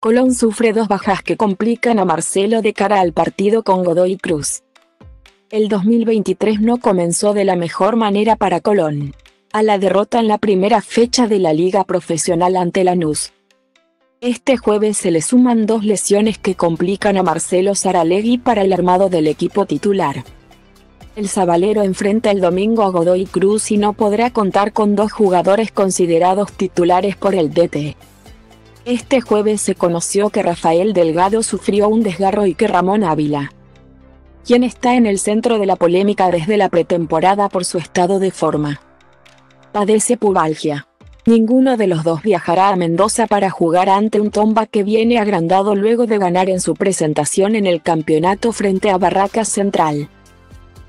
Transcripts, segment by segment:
Colón sufre dos bajas que complican a Marcelo de cara al partido con Godoy Cruz. El 2023 no comenzó de la mejor manera para Colón, a la derrota en la primera fecha de la Liga Profesional ante Lanús. Este jueves se le suman dos lesiones que complican a Marcelo Saralegui para el armado del equipo titular. El Zabalero enfrenta el domingo a Godoy Cruz y no podrá contar con dos jugadores considerados titulares por el DT. Este jueves se conoció que Rafael Delgado sufrió un desgarro y que Ramón Ávila, quien está en el centro de la polémica desde la pretemporada por su estado de forma, padece pubalgia. Ninguno de los dos viajará a Mendoza para jugar ante un Tomba que viene agrandado luego de ganar en su presentación en el campeonato frente a Barracas Central.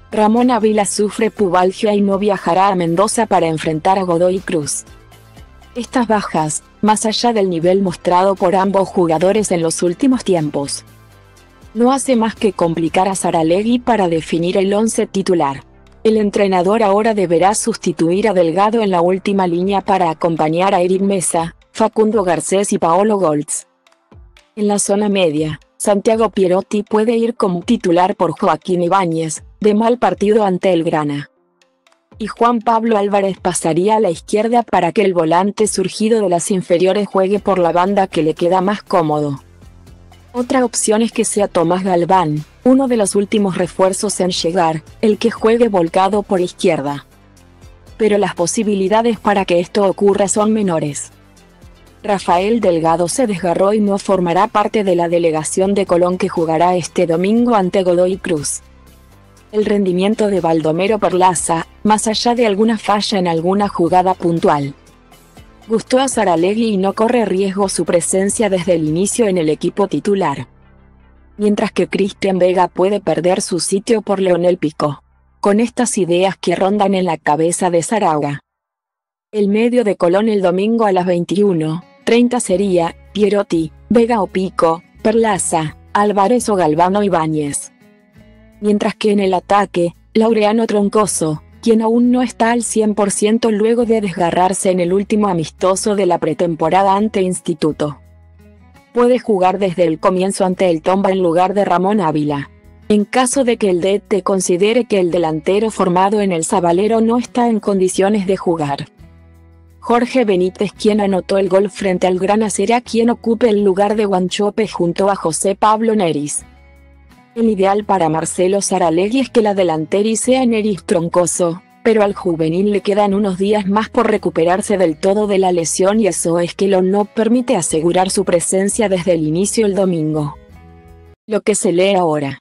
Ramón Ávila sufre pubalgia y no viajará a Mendoza para enfrentar a Godoy Cruz. Estas bajas, más allá del nivel mostrado por ambos jugadores en los últimos tiempos, no hace más que complicar a Saralegui para definir el once titular. El entrenador ahora deberá sustituir a Delgado en la última línea para acompañar a Eric Mesa, Facundo Garcés y Paolo Goltz. En la zona media, Santiago Pierotti puede ir como titular por Joaquín Ibáñez, de mal partido ante el Grana, y Juan Pablo Álvarez pasaría a la izquierda para que el volante surgido de las inferiores juegue por la banda que le queda más cómodo. Otra opción es que sea Tomás Galván, uno de los últimos refuerzos en llegar, el que juegue volcado por izquierda. Pero las posibilidades para que esto ocurra son menores. Rafael Delgado se desgarró y no formará parte de la delegación de Colón que jugará este domingo ante Godoy Cruz. El rendimiento de Baldomero Perlaza, más allá de alguna falla en alguna jugada puntual, gustó a Saralegui y no corre riesgo su presencia desde el inicio en el equipo titular. Mientras que Cristian Vega puede perder su sitio por Leonel Pico. Con estas ideas que rondan en la cabeza de Saralegui, el medio de Colón el domingo a las 21:30 sería Pierotti, Vega o Pico, Perlaza, Álvarez o Galván o Ibáñez. Mientras que en el ataque, Laureano Troncoso, quien aún no está al 100% luego de desgarrarse en el último amistoso de la pretemporada ante Instituto, puede jugar desde el comienzo ante el Tomba en lugar de Ramón Ávila, en caso de que el DT considere que el delantero formado en el Zabalero no está en condiciones de jugar. Jorge Benítez, quien anotó el gol frente al Grana, será quien ocupe el lugar de Guanchope junto a José Pablo Neris. El ideal para Marcelo Saralegui es que la delantera sea Neris Troncoso, pero al juvenil le quedan unos días más por recuperarse del todo de la lesión y eso es que lo no permite asegurar su presencia desde el inicio el domingo. Lo que se lee ahora.